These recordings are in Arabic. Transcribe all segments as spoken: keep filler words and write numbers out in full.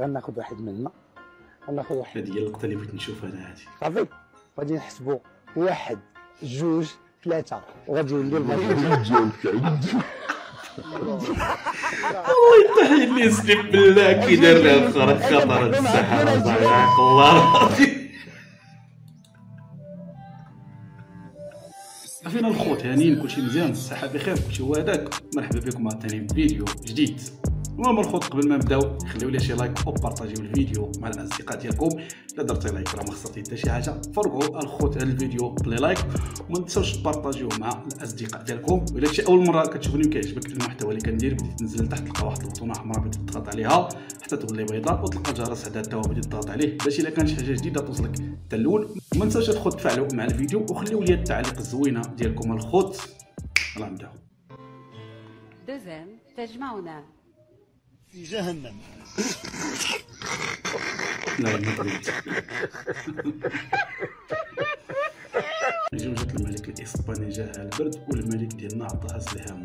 غناخذ واحد منا غناخذ واحد. هذه هي اللقطه اللي بغيت نشوفها انا. هذه صافي غادي نحسبوا واحد جوج ثلاثه وغادي ندير الماتشين. الله يطيح لي سليب بالله كي دار لها خرج خطر السحر ضيعك الله العظيم. عافينا الخوت هانيين كلشي مزيان الصحه بخير كلشي هو هذاك. مرحبا بكم عاوتاني فيديو جديد. المهم الخوت قبل ما نبداو خليو لي شي لايك او بارطاجيو الفيديو مع الاصدقاء ديالكم. الا درتي لايك راه ما خسرتي حتى شي حاجه. فرقعوا الخوت هذا الفيديو بلي لايك وما تنساوش بارطاجيوه مع الاصدقاء ديالكم. الا كنتي اول مره كتشوفني وكيعجبك المحتوى اللي كندير بديت تنزل لتحت تلقى واحد البطونه حمراء بديت تضغط عليها حتى تولي بيضاء وتلقى الجرس هذا التوا بديت تضغط عليه باش الا كان شي حاجه جديده توصلك حتى الاول. وما تنساوش الخوت تفاعلوا مع الفيديو وخليو لي التعليق الزوينه ديالكم الخوت. يلاه نبداو. دوزيام تجمعنا في جهنم. لا زوجة الملك الإسباني جاها البرد والملك ديالنا عطاها سهامو.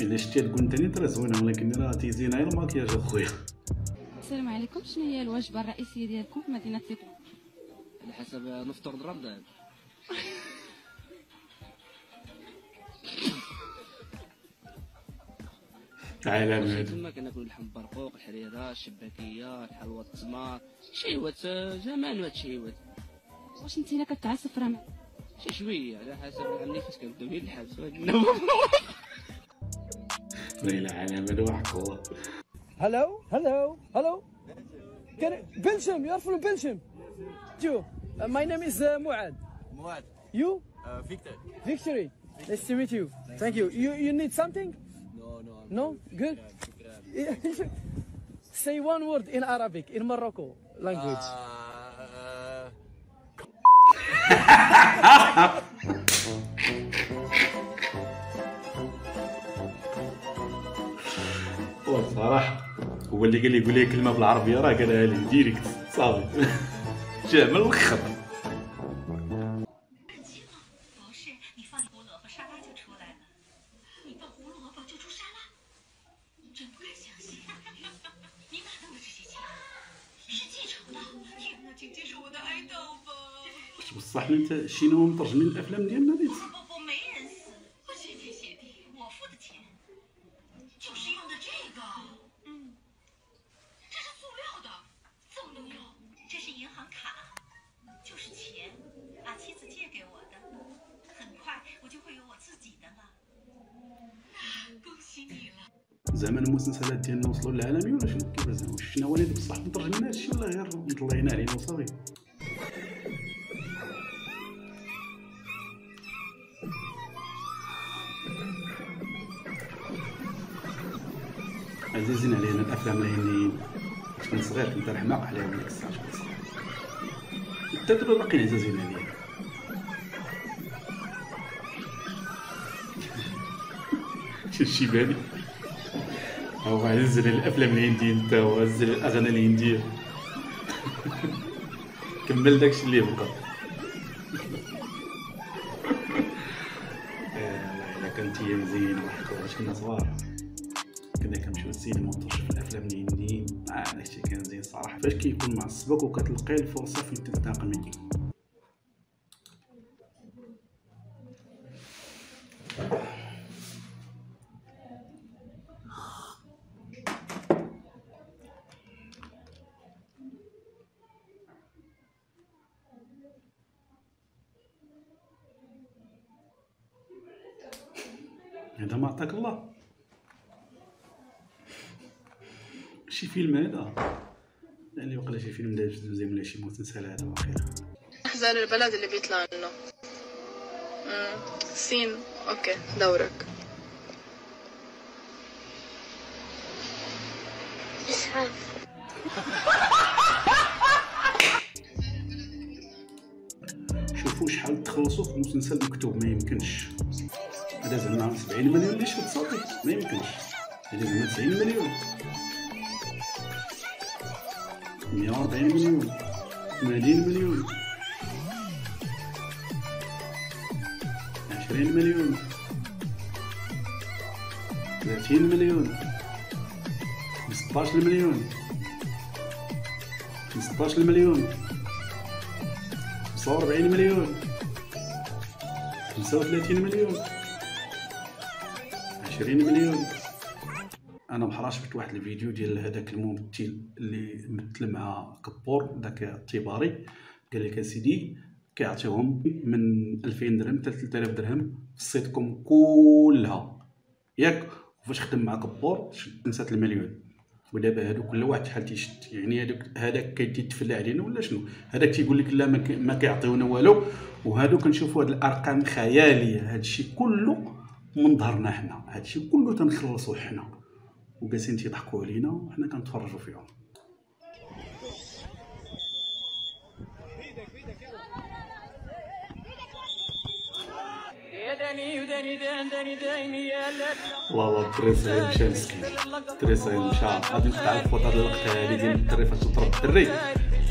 إلا شتي الكونتاني ترى زوينة ولكن راه تيزينا غير المكياج أخويا. السلام عليكم. شنو هي الوجبة الرئيسية ديالكم في مدينة تيكون؟ على حسب نفطر ضرب. عالمي تما كناكلو اللحم البرقوق الحريره الشباكيه الحلوه التمار شيوات زمان. وهاد الشيوات واش انت هنا كتعصف راه شي شويه على حسب عملي فاش كنبداو ندير الحبس. ليلى عالمي الوحق والله. هلو هلو هلو بلجيم. يعرفوا بلجيم. جو ماي نيم از معاد. معاد يو فيكتور. فيكتوري نايس تو ميت يو. ثانك يو. يو نيد سامثينغ. No? Good? Say one word in Arabic, in Morocco language. صراحة هو اللي قال لي قول لي كلمة بالعربية راه قالها لي ديريكت صافي جا من الأخر. بصح انت الشيناوي مترجمين الافلام ديالنا ديت. زعما المسلسلات ديالنا وصلوا للعالمي ولا شنو كيفاش زعما الشيناوي بصح مترجمين هادشي ولا غير مطلعين علينا وصافي. عزيزين علينا الافلام الهنديين. كنت صغير كنت رحماق عليهم ديك الساعه كنت صغير حتى دابا باقيين عزيزين علينا. شي الشيباني هو عز على الافلام الهنديين حتى هو عز على الاغاني الهنديه. كمل داكشي اللي بقى. والله الا كانت ايام زينه وحق واش كنا صغار كنا كنمشيو للسينما ونتفرجوا في الافلام الهنديين. آه هادشي كان زين صراحه فاش كيكون معصبك وكتلقى الفرصه فين تنتقم منك. هذا ما عطاك الله. شي فيلم هذا يعني وقلا شي فيلم ديال جوج مزيان ولا شي مسلسل هذا واخيرا. احزان البلد اللي بيطلع لنا سين. اوكي دورك. اسعاف. شوفوا شحال تخلصوا في مسلسل مكتوب، ما يمكنش هذا زعما سبعين مليون ليش تصافي، ما يمكنش هذا زعما تسعين مليون مية وأربعين مليون ثمانين مليون عشرين مليون ثلاثين مليون ستة عشر مليون ستة عشر مليون خمسة وأربعين مليون خمسة وثلاثين مليون عشرين مليون. انا بحرا شفت واحد الفيديو ديال هذاك الممثل اللي مثل مع كبور داك الطباري، قال لك اسيدي كيعطيهم من ألفين درهم حتى ثلاثة آلاف درهم في السيتكم كلها ياك، وفاش خدم مع كبور شد نسات المليون. ودابا هادو كل واحد شحال تيشد، يعني هذاك هذاك كيتفلى علينا ولا شنو، هذاك تيقول لك لا ما كيعطيونا والو، وهادو كنشوفوا هاد الارقام خياليه. هادشي كله من ظهرنا حنا، هادشي كله تنخلصوا حنا وجالسين تيضحكوا علينا وحنا كنتفرجوا فيهم. والله الدري صعيب مشى مسكين، الدري صعيب مشى، غادي نقطع الفوطه ديال اللقطه هادي ديال الدري فاش تضرب الدري،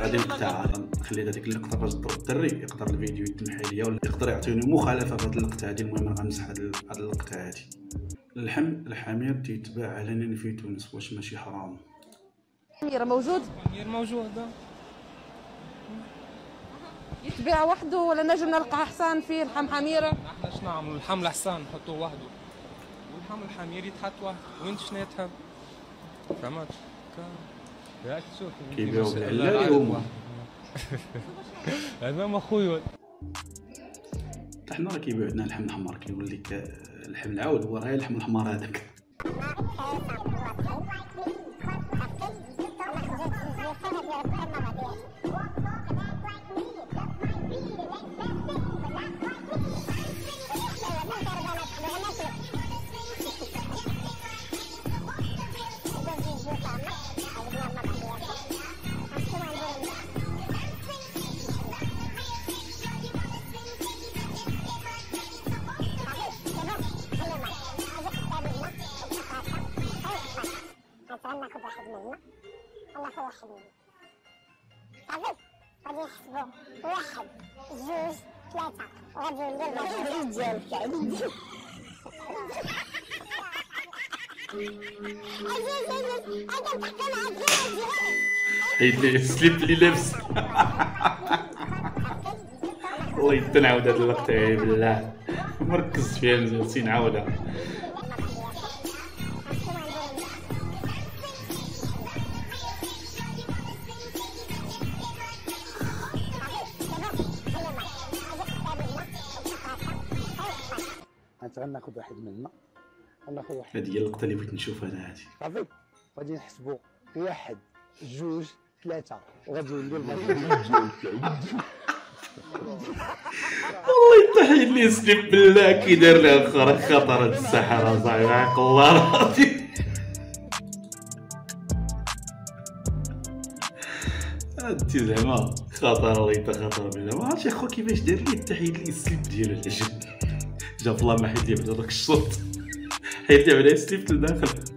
غادي نقطعها نخلي هذيك اللقطه فاش تضرب الدري يقدر الفيديو يتمحى ليا ولا يقدر يعطيني مخالفه في هاد اللقطه هادي. المهم غنمسح هاد اللقطه هادي. اللحم الحمير تيتباع علنيا في تونس، واش ماشي حرام؟ الحمير موجود؟ الحمير موجود يتباع وحده ولا نجم نلقى حصان فيه لحم حميره؟ احنا شنو نعملوا؟ لحم الحصان نحطوه وحده واللحم الحمير يتحط وحده، وانت شنو تحب؟ فهمت؟ ياك تشوف كيبيعوا بالعلالي هما هذا ما خويا. حتى حنا راه كيبيعوا عندنا اللحم الحمار، كيقول لك اللحم العود هو غير اللحم الحمار هذاك. واحد جوج ثلاثة غادي ندير العديد ديالك العديد ديالك عزيز عزيز لابس. والله يتنعاود هاد اللقطة بالله، مركز فيها مزيان سينعاودها. غناخذ واحد منا، غناخذ واحد. هذه هي اللقطه اللي بغيت نشوفها انا هذه. صافي غادي نحسبوا واحد جوج ثلاثه وغادي ندير الله يطيح لي يسلم بالله. كي دار لها خطر هاد السحره صاحبي، عاق الله العظيم. انت زعما خطر، الله يطيح خطر بالله. ما عرفتش اخو كيفاش دار لي تحيد لي السليب ديالو على جد، جاب الله ما حيد لي بعدا داك الشوط، حيد لي بعدا السليب لداخل.